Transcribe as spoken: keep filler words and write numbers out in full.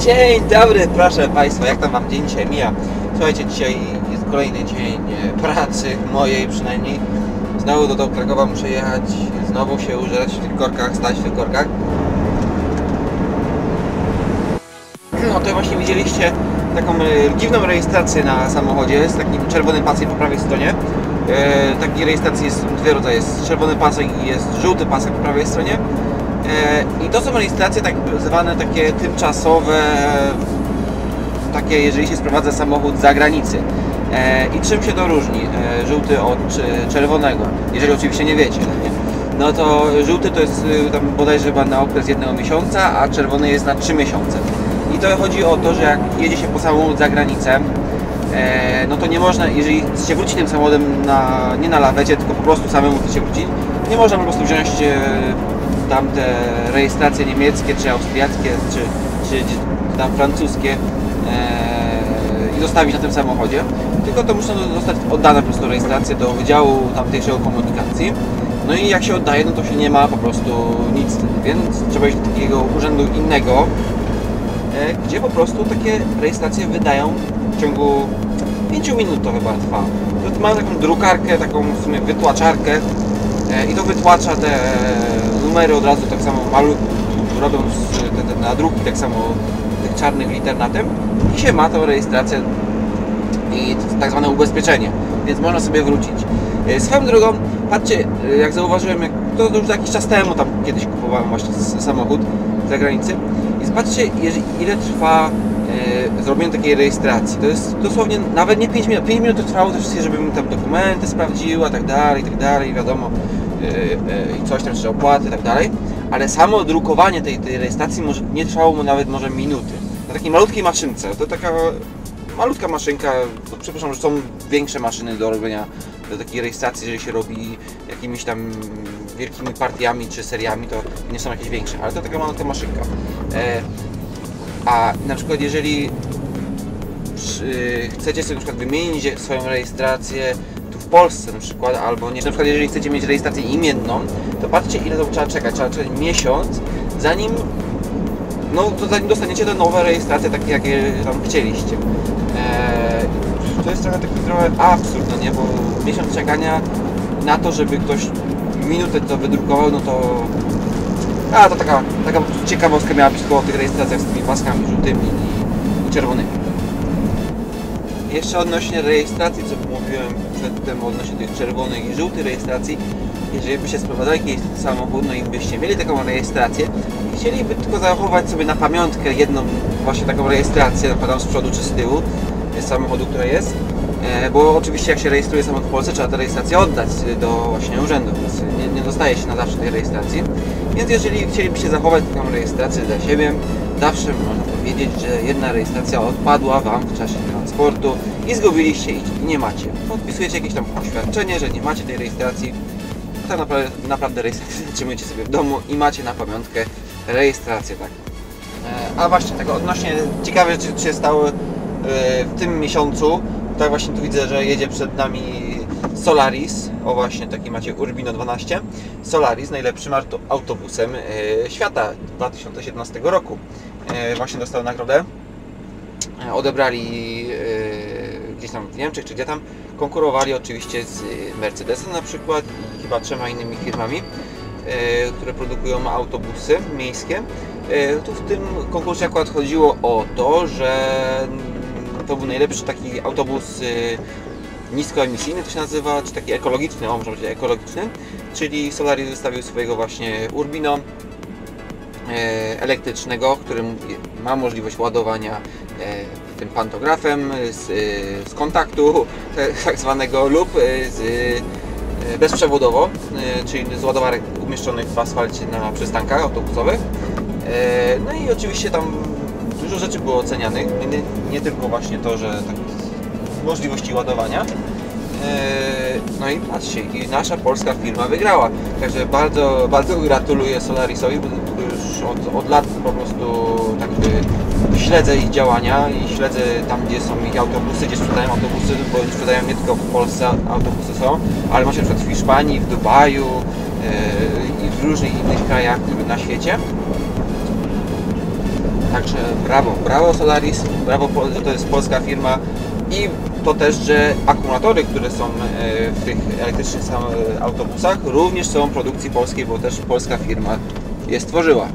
Dzień dobry, proszę Państwa, jak tam Wam dzień dzisiaj mija? Słuchajcie, dzisiaj jest kolejny dzień pracy, mojej przynajmniej. Znowu do Dontrakowa muszę jechać, znowu się użerać w tych korkach, stać w tych korkach. No tutaj właśnie widzieliście taką dziwną rejestrację na samochodzie z takim czerwonym paskiem po prawej stronie. E, takiej rejestracji jest dwie rodzaje, jest czerwony pasek i jest żółty pasek po prawej stronie. I to są rejestracje tak zwane takie tymczasowe, takie jeżeli się sprowadza samochód z zagranicy. I czym się to różni żółty od czerwonego, jeżeli oczywiście nie wiecie, no to żółty to jest tam bodajże chyba na okres jednego miesiąca, a czerwony jest na trzy miesiące. I to chodzi o to, że jak jedzie się po samochód za granicę, no to nie można, jeżeli się wróci tym samochodem na, nie na lawecie, tylko po prostu samemu się wrócić, nie można po prostu wziąć tamte rejestracje niemieckie, czy austriackie, czy, czy tam francuskie e, i zostawić na tym samochodzie, tylko to muszą zostać oddane po prostu rejestracje do Wydziału tamtejszego komunikacji. No i jak się oddaje, no to się nie ma po prostu nic, więc trzeba iść do takiego urzędu innego, e, gdzie po prostu takie rejestracje wydają w ciągu pięciu minut, to chyba trwa. To mam taką drukarkę, taką w sumie wytłaczarkę e, i to wytłacza te numery od razu, tak samo malu, robią te, te nadruki, tak samo tych czarnych liter na tym i się ma tą rejestrację i tak zwane ubezpieczenie, więc można sobie wrócić. Swoją drogą, patrzcie, jak zauważyłem, jak to już jakiś czas temu, tam kiedyś kupowałem właśnie samochód za granicę i zobaczcie, ile trwa e, zrobienie takiej rejestracji. To jest dosłownie nawet nie pięć minut, pięć minut to trwało też, żebym tam dokumenty sprawdziła, tak dalej, tak dalej, wiadomo. I coś tam, czy opłaty i tak dalej, ale samo drukowanie tej, tej rejestracji może, nie trwało mu nawet może minuty. Na takiej malutkiej maszynce, to taka malutka maszynka, no, przepraszam, że są większe maszyny do robienia do takiej rejestracji, jeżeli się robi jakimiś tam wielkimi partiami czy seriami, to nie są jakieś większe, ale to taka malutka maszynka. E, a na przykład jeżeli przy, chcecie sobie na przykład wymienić swoją rejestrację w Polsce na przykład, albo nie, na przykład jeżeli chcecie mieć rejestrację imienną, to patrzcie, ile to trzeba czekać, trzeba czekać miesiąc, zanim no to zanim dostaniecie te nowe rejestracje, takie jakie tam chcieliście. Eee, to jest trochę taki trochę absurd, no nie, bo miesiąc czekania na to, żeby ktoś minutę to wydrukował, no to a to taka, taka ciekawostka miała być koło tych rejestracjach z tymi paskami żółtymi i czerwonymi. Jeszcze odnośnie rejestracji, co mówiłem przedtem odnośnie tych czerwonych i żółtych rejestracji, jeżeli byście sprowadzali jakiś samochód, no i byście mieli taką rejestrację i chcieliby tylko zachować sobie na pamiątkę jedną właśnie taką rejestrację, na przykład z przodu czy z tyłu samochodu, która jest, bo oczywiście jak się rejestruje samochód w Polsce, trzeba tę rejestrację oddać do właśnie urzędu, więc nie, nie dostaje się na zawsze tej rejestracji, więc jeżeli chcielibyście zachować taką rejestrację dla siebie, zawsze można powiedzieć, że jedna rejestracja odpadła Wam w czasie transportu i zgubiliście i nie macie. Podpisujecie jakieś tam oświadczenie, że nie macie tej rejestracji. Tak naprawdę, naprawdę rejestrację zatrzymujecie sobie w domu i macie na pamiątkę rejestrację taką. A właśnie, tak odnośnie ciekawe rzeczy się stały w tym miesiącu. Tak właśnie tu widzę, że jedzie przed nami Solaris. O właśnie, taki macie Urbino dwanaście. Solaris, najlepszym autobusem świata dwa tysiące siedemnastego roku. Właśnie dostał nagrodę, odebrali yy, gdzieś tam w Niemczech czy gdzie tam, konkurowali oczywiście z Mercedesem na przykład i chyba trzema innymi firmami, yy, które produkują autobusy miejskie. Yy, tu w tym konkursie akurat chodziło o to, że to był najlepszy taki autobus yy, niskoemisyjny, to się nazywa, czy taki ekologiczny, o może być ekologiczny, czyli Solaris wystawił swojego właśnie Urbino elektrycznego, który ma możliwość ładowania tym pantografem z, z kontaktu tak zwanego lub z, bezprzewodowo, czyli z ładowarek umieszczonych w asfalcie na przystankach autobusowych. No i oczywiście tam dużo rzeczy było ocenianych, nie, nie tylko właśnie to, że tak, możliwości ładowania. No i patrzcie, i nasza polska firma wygrała, także bardzo, bardzo gratuluję Solarisowi, bo już od, od lat po prostu tak śledzę ich działania i śledzę tam, gdzie są ich autobusy, gdzie sprzedają autobusy, bo nie sprzedają nie tylko w Polsce autobusy są, ale macie na przykład w Hiszpanii, w Dubaju yy, i w różnych innych krajach na świecie. Także brawo, brawo Solaris, brawo, to jest polska firma i to też, że akumulatory, które są w tych elektrycznych autobusach również są produkcji polskiej, bo też polska firma je stworzyła.